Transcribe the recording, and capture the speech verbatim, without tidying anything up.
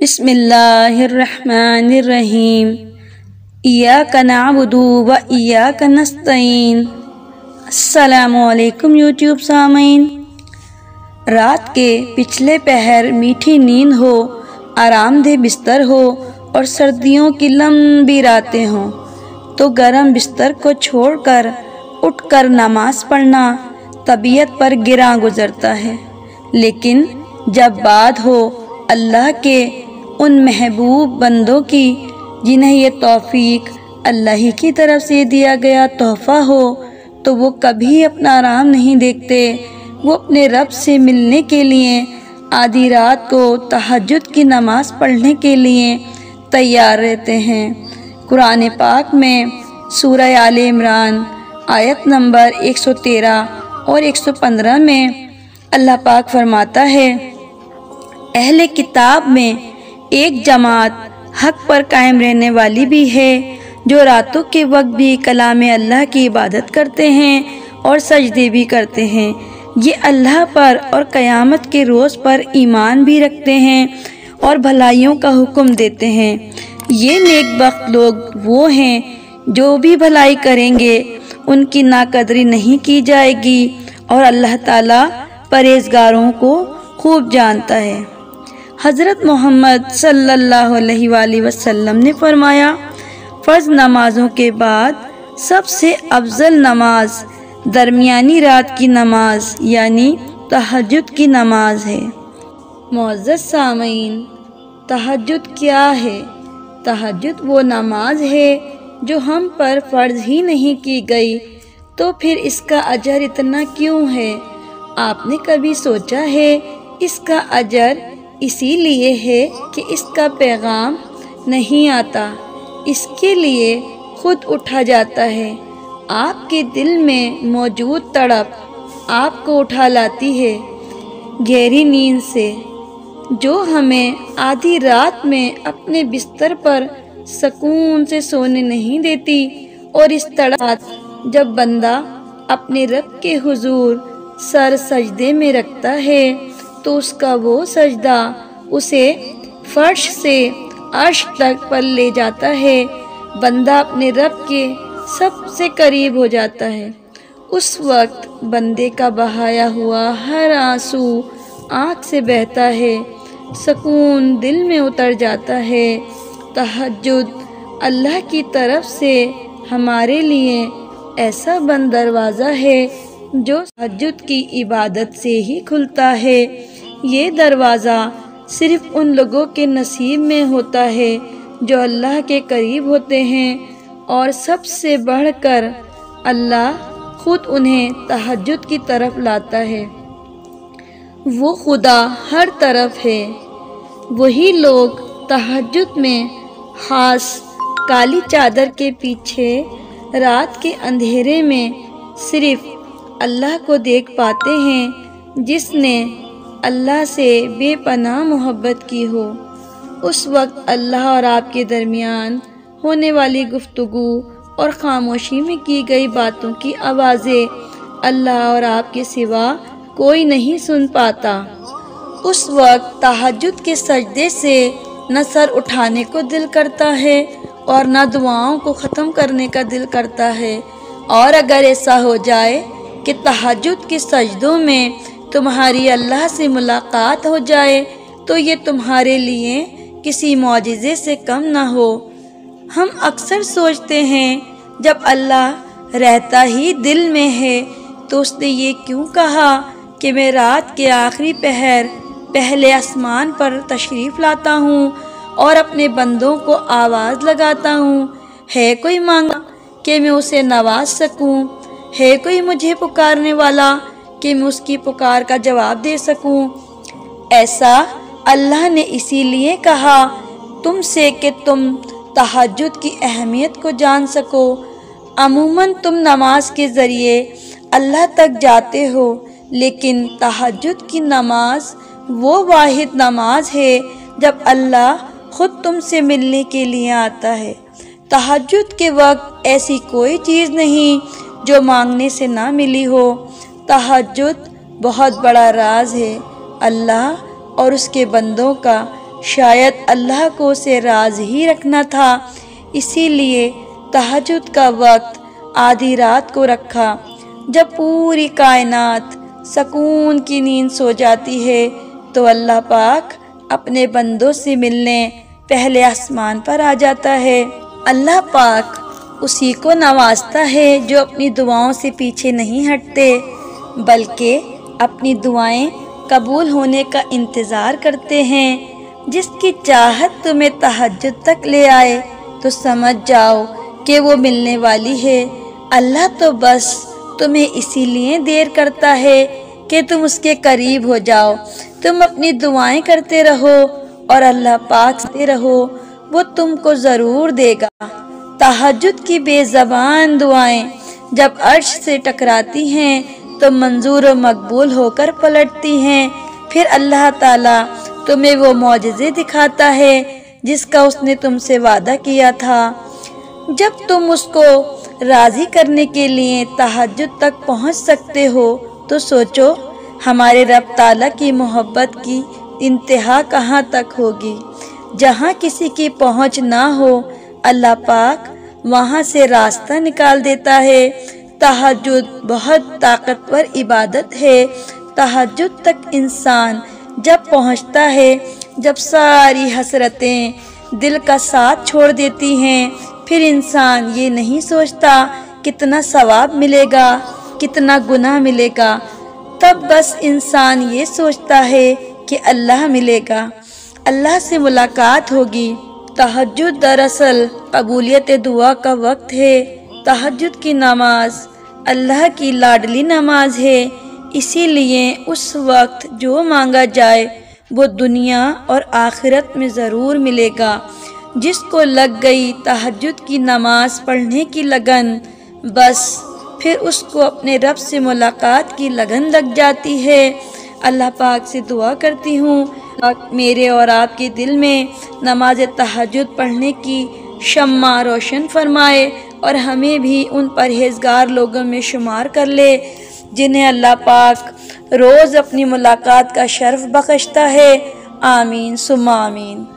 बिस्मिल्लाहिर्रहमानिर्रहीम। इय्याक नअबुदु व इय्याक नस्तईन। अस्सलामुअलैकुम यूट्यूब सामीन। रात के पिछले पहर मीठी नींद हो, आरामदेह बिस्तर हो और सर्दियों की लंबी रातें हों तो गर्म बिस्तर को छोड़कर उठकर नमाज पढ़ना तबीयत पर गिरां गुजरता है, लेकिन जब बात हो अल्लाह के उन महबूब बंदों की जिन्हें ये तौफीक अल्लाह ही की तरफ से दिया गया तोहफ़ा हो तो वो कभी अपना आराम नहीं देखते। वो अपने रब से मिलने के लिए आधी रात को तहज्जुद की नमाज पढ़ने के लिए तैयार रहते हैं। कुरान पाक में सूरह आल इमरान आयत नंबर एक सौ तेरह और एक सौ पंद्रह में अल्लाह पाक फरमाता है, अहले किताब में एक जमात हक पर कायम रहने वाली भी है जो रातों के वक्त भी कलाम अल्लाह की इबादत करते हैं और सजदे भी करते हैं। ये अल्लाह पर और क़यामत के रोज़ पर ईमान भी रखते हैं और भलाइयों का हुक्म देते हैं। ये नेकबख्त लोग वो हैं जो भी भलाई करेंगे, उनकी नाकदरी नहीं की जाएगी और अल्लाह ताला परहेज़गारों को खूब जानता है। हज़रत मोहम्मद सल्लल्लाहु अलैहि वसल्लम ने फरमाया, फ़र्ज़ नमाज़ों के बाद सबसे अफजल नमाज दरमियानी रात की नमाज यानी तहज्जुद की नमाज है। मुअज़्ज़ज़ सामीन, तहज्जुद क्या है? तहज्जुद वो नमाज है जो हम पर फ़र्ज ही नहीं की गई, तो फिर इसका अजर इतना क्यों है? आपने कभी सोचा है? इसका अजर इसीलिए है कि इसका पैगाम नहीं आता, इसके लिए खुद उठा जाता है। आपके दिल में मौजूद तड़प आपको उठा लाती है गहरी नींद से, जो हमें आधी रात में अपने बिस्तर पर सकून से सोने नहीं देती। और इस तड़प जब बंदा अपने रब के हुजूर सर सजदे में रखता है तो उसका वो सजदा उसे फर्श से अर्श तक पर ले जाता है। बंदा अपने रब के सबसे करीब हो जाता है। उस वक्त बंदे का बहाया हुआ हर आंसू आँख से बहता है, सुकून दिल में उतर जाता है। तहज्जुद अल्लाह की तरफ से हमारे लिए ऐसा बंद दरवाज़ा है जो तहज्जुद की इबादत से ही खुलता है। ये दरवाज़ा सिर्फ़ उन लोगों के नसीब में होता है जो अल्लाह के करीब होते हैं, और सबसे बढ़कर अल्लाह ख़ुद उन्हें तहज्जुद की तरफ लाता है। वो खुदा हर तरफ है। वही लोग तहज्जुद में खास काली चादर के पीछे रात के अंधेरे में सिर्फ़ अल्लाह को देख पाते हैं, जिसने अल्लाह से बेपनाह मोहब्बत की हो। उस वक्त अल्लाह और आपके दरमियान होने वाली गुफ्तगू और ख़ामोशी में की गई बातों की आवाज़ें अल्लाह और आपके सिवा कोई नहीं सुन पाता। उस वक्त तहज्जुद के सजदे से न सर उठाने को दिल करता है और न दुआओं को ख़त्म करने का दिल करता है। और अगर ऐसा हो जाए कि तहज्जुद के सजदों में तुम्हारी अल्लाह से मुलाकात हो जाए तो ये तुम्हारे लिए किसी मौजिज़े से कम ना हो। हम अक्सर सोचते हैं जब अल्लाह रहता ही दिल में है तो उसने ये क्यों कहा कि मैं रात के आखिरी पहर पहले आसमान पर तशरीफ़ लाता हूँ और अपने बंदों को आवाज़ लगाता हूँ, है कोई मांगा कि मैं उसे नवाज सकूँ, है कोई मुझे पुकारने वाला कि मैं उसकी पुकार का जवाब दे सकूँ। ऐसा अल्लाह ने इसीलिए कहा तुमसे कि तुम तहज्जुद की अहमियत को जान सको। अमूमन तुम नमाज के ज़रिए अल्लाह तक जाते हो, लेकिन तहज्जुद की नमाज वो वाहिद नमाज है जब अल्लाह ख़ुद तुमसे मिलने के लिए आता है। तहज्जुद के वक्त ऐसी कोई चीज़ नहीं जो मांगने से ना मिली हो। तहज्जुद बहुत बड़ा राज है अल्लाह और उसके बंदों का, शायद अल्लाह को उसे राज ही रखना था, इसीलिए तहज्जुद का वक्त आधी रात को रखा। जब पूरी कायनात सकून की नींद सो जाती है तो अल्लाह पाक अपने बंदों से मिलने पहले आसमान पर आ जाता है। अल्लाह पाक उसी को नवाजता है जो अपनी दुआओं से पीछे नहीं हटते, बल्कि अपनी दुआएं कबूल होने का इंतज़ार करते हैं। जिसकी चाहत तुम्हें तहज्जुद तक ले आए तो समझ जाओ कि वो मिलने वाली है। अल्लाह तो बस तुम्हें इसीलिए देर करता है कि तुम उसके करीब हो जाओ। तुम अपनी दुआएं करते रहो और अल्लाह पाक से रहो, वो तुमको ज़रूर देगा। तहज्जुद की बेज़बान दुआएं जब अर्श से टकराती हैं तो मंजूर और मकबूल होकर पलटती हैं। फिर अल्लाह ताला तुम्हें वो मौजज़े दिखाता है जिसका उसने तुमसे वादा किया था। जब तुम उसको राज़ी करने के लिए तहज्जुद तक पहुंच सकते हो तो सोचो हमारे रब ताला की मोहब्बत की इंतहा कहां तक होगी। जहां किसी की पहुंच ना हो अल्लाह पाक वहां से रास्ता निकाल देता है। तहज्जुद बहुत ताकतवर इबादत है। तहज्जुद तक इंसान जब पहुंचता है, जब सारी हसरतें दिल का साथ छोड़ देती हैं, फिर इंसान ये नहीं सोचता कितना सवाब मिलेगा, कितना गुनाह मिलेगा। तब बस इंसान ये सोचता है कि अल्लाह मिलेगा, अल्लाह से मुलाकात होगी। तहज्जुद दरअसल कबूलियत दुआ का वक्त है। तहज्जुद की नमाज अल्लाह की लाडली नमाज है, इसीलिए उस वक्त जो मांगा जाए वो दुनिया और आखिरत में ज़रूर मिलेगा। जिसको लग गई तहज्जुद की नमाज पढ़ने की लगन, बस फिर उसको अपने रब से मुलाकात की लगन लग जाती है। अल्लाह पाक से दुआ करती हूँ मेरे और आपके दिल में नमाज तहज्जुद पढ़ने की शम्मा रोशन फरमाए और हमें भी उन परहेजगार लोगों में शुमार कर ले जिन्हें अल्लाह पाक रोज़ अपनी मुलाकात का शर्फ बख्शता है। आमीन सुम्मा आमीन।